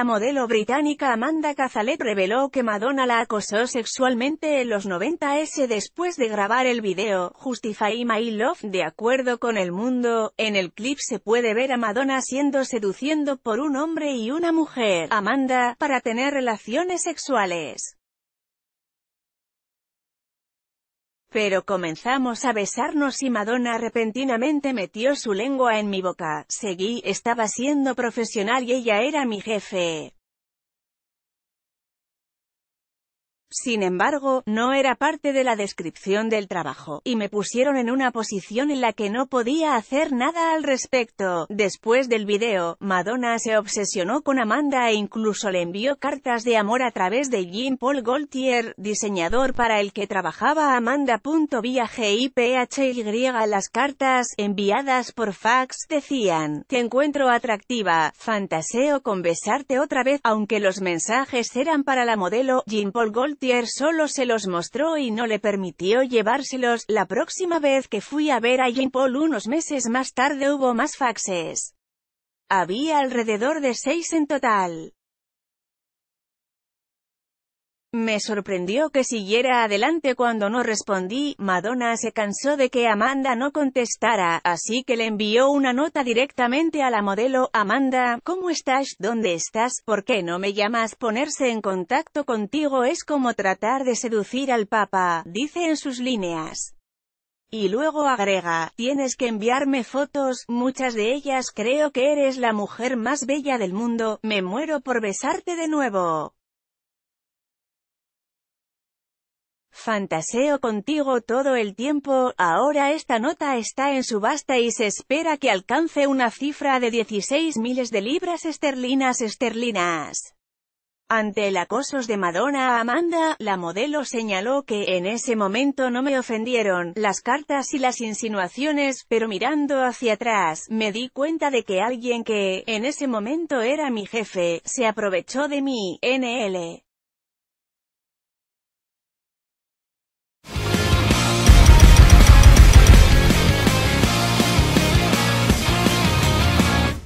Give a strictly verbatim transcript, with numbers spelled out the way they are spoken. la modelo británica Amanda Cazalet reveló que Madonna la acosó sexualmente en los noventas después de grabar el video Justify My Love. De acuerdo con El Mundo, en el clip se puede ver a Madonna siendo seduciendo por un hombre y una mujer, Amanda, para tener relaciones sexuales. Pero comenzamos a besarnos y Madonna repentinamente metió su lengua en mi boca. Seguí, estaba siendo profesional y ella era mi jefe. Sin embargo, no era parte de la descripción del trabajo, y me pusieron en una posición en la que no podía hacer nada al respecto. Después del video, Madonna se obsesionó con Amanda e incluso le envió cartas de amor a través de Jean Paul Gaultier, diseñador para el que trabajaba Amanda. Viaje y P H Y. Las cartas, enviadas por fax, decían: te encuentro atractiva, fantaseo con besarte otra vez. Aunque los mensajes eran para la modelo, Jean Paul Gaultier solo se los mostró y no le permitió llevárselos. La próxima vez que fui a ver a Jean Paul unos meses más tarde hubo más faxes. Había alrededor de seis en total. Me sorprendió que siguiera adelante cuando no respondí. Madonna se cansó de que Amanda no contestara, así que le envió una nota directamente a la modelo: Amanda, ¿cómo estás? ¿Dónde estás? ¿Por qué no me llamas? Ponerse en contacto contigo es como tratar de seducir al Papa, dice en sus líneas. Y luego agrega: tienes que enviarme fotos, muchas de ellas. Creo que eres la mujer más bella del mundo, me muero por besarte de nuevo. Fantaseo contigo todo el tiempo. Ahora esta nota está en subasta y se espera que alcance una cifra de dieciséis miles de libras esterlinas esterlinas. Ante el acoso de Madonna a Amanda, la modelo señaló que en ese momento no me ofendieron las cartas y las insinuaciones, pero mirando hacia atrás, me di cuenta de que alguien que, en ese momento era mi jefe, se aprovechó de mí. N L